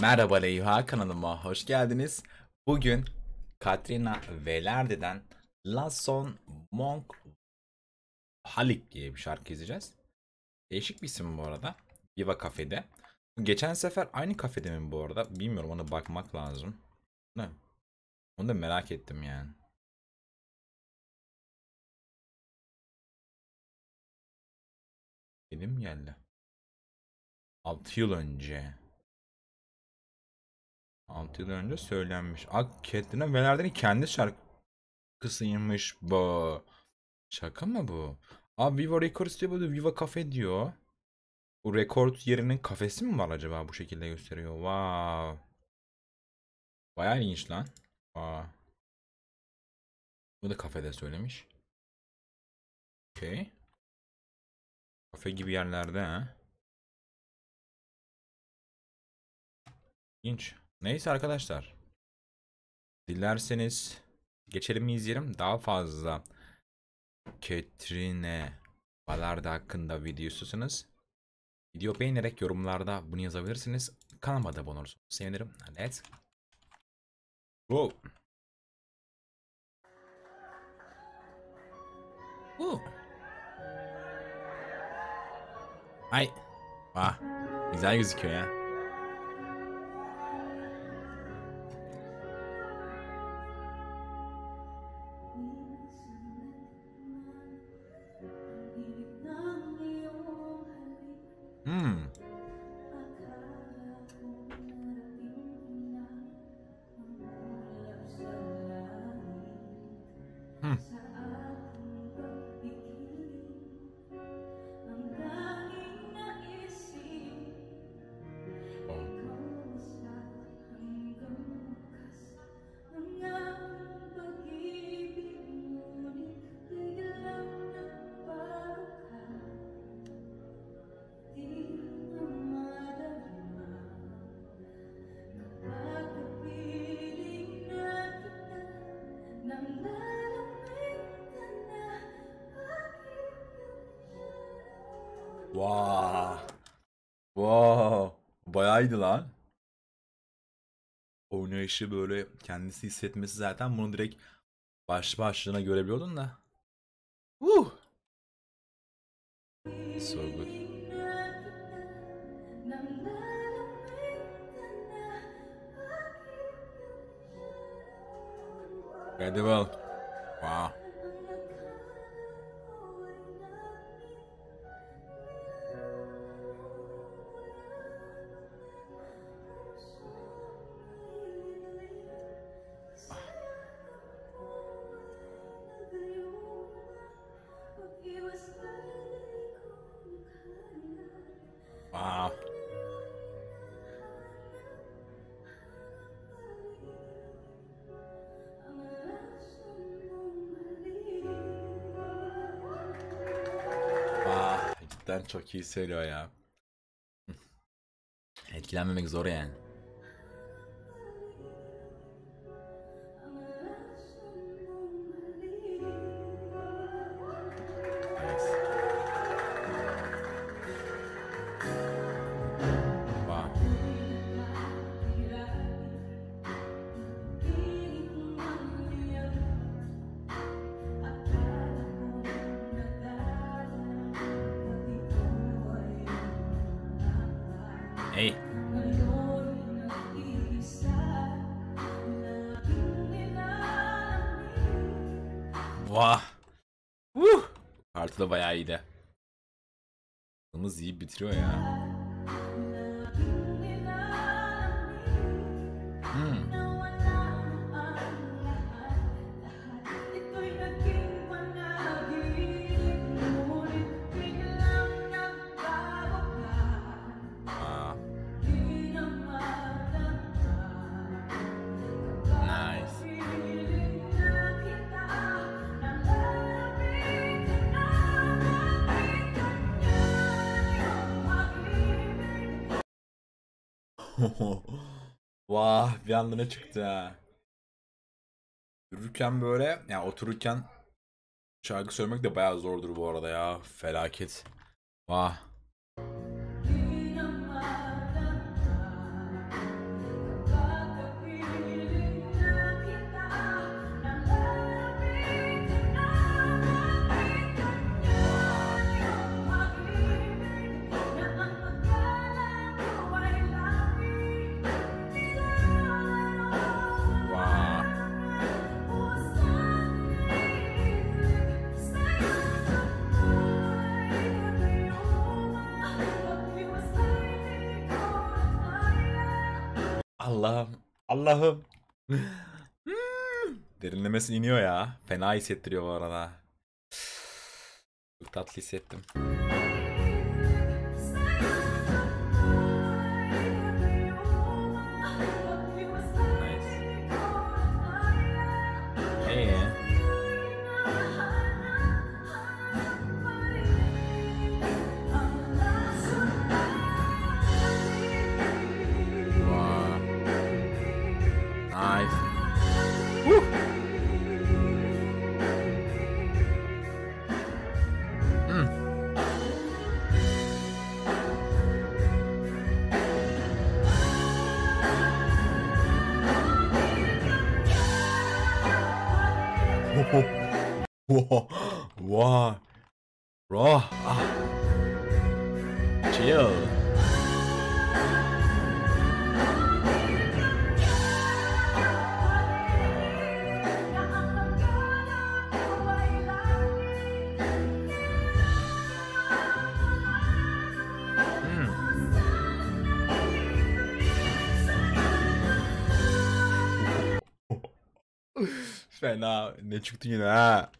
Merhaba Leyva, kanalıma hoş geldiniz. Bugün Katrina Velarde'den Lason Mong Halik diye bir şarkı izleyeceğiz. Değişik bir isim bu arada. Viva Cafe'de. Geçen sefer aynı kafede mi bu arada? Bilmiyorum, ona bakmak lazım. Ne? Onu da merak ettim yani. Benim geldi. 6 yıl önce. 6 yıl önce söylenmiş. Katrina Velarde'nin kendi şarkısıymış bu. Şaka mı bu? Viva Records diyor, bu Viva Cafe diyor. Bu rekord yerinin kafesi mi var acaba, bu şekilde gösteriyor? Wow. Bayağı ilginç lan. Bu da kafede söylemiş. Okay. Kafe gibi yerlerde ha. İlginç. Neyse arkadaşlar, dilerseniz geçelim mi, izleyelim. Daha fazla Katrina Velarde hakkında video istiyorsanız, video beğenerek yorumlarda bunu yazabilirsiniz. Kanalıma da abone olursanız sevinirim. Let's go. Ay. Güzel gözüküyor ya. Wow. Bayağıydı lan. Oynayışı böyle kendisi hissetmesi, zaten bunu direkt başlığına görebiliyordun da. So good. Incredible. Wow. Çok iyi söylüyor ya. Etkilenmemek zor yani. Hey. Vah. Kartı da bayağı iyiydi. Kızımız iyi bitiriyor ya. Vah, bir anda ne çıktı ha. Yürürken böyle, yani otururken şarkı söylemek de bayağı zordur bu arada ya. Felaket. Vah. Allah'ım. Derinlemesine iniyor ya. Fena hissettiriyor bu arada. Çok tatlı hissettim. Wow, raw, chill. Fena ne çıktı yine ha.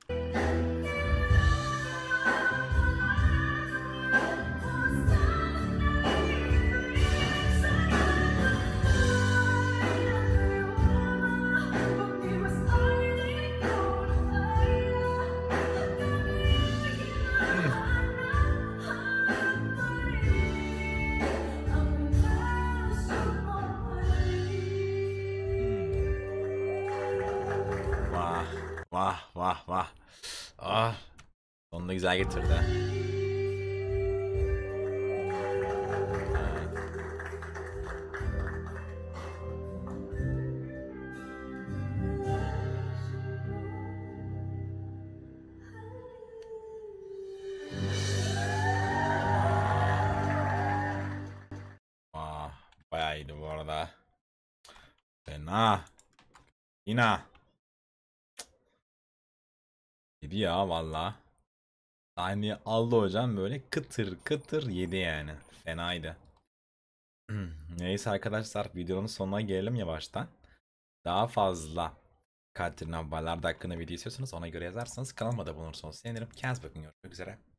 Vah vah. Ah. Sonunda güzel getirdi. Vah. Bayağı iyiydi bu arada. Fena. Yine. Yedi ya valla. Sahneyi aldı hocam, böyle kıtır kıtır yedi yani. Fenaydı. Neyse arkadaşlar, videonun sonuna gelelim yavaştan. Daha fazla Katrina Velarde hakkında video istiyorsanız ona göre yazarsanız kanalıma da bulunursunuz. Sevinirim. Kendinize bakın. Görüşmek üzere.